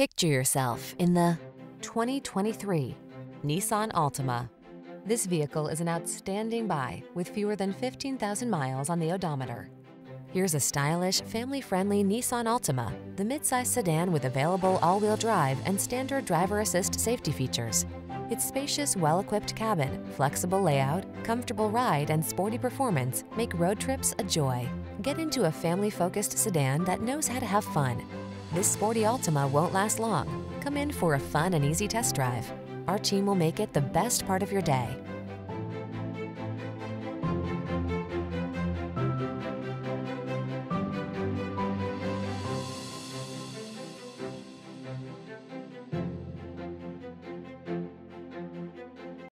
Picture yourself in the 2023 Nissan Altima. This vehicle is an outstanding buy with fewer than 15,000 miles on the odometer. Here's a stylish, family-friendly Nissan Altima, the midsize sedan with available all-wheel drive and standard driver assist safety features. Its spacious, well-equipped cabin, flexible layout, comfortable ride, and sporty performance make road trips a joy. Get into a family-focused sedan that knows how to have fun. This sporty Altima won't last long. Come in for a fun and easy test drive. Our team will make it the best part of your day.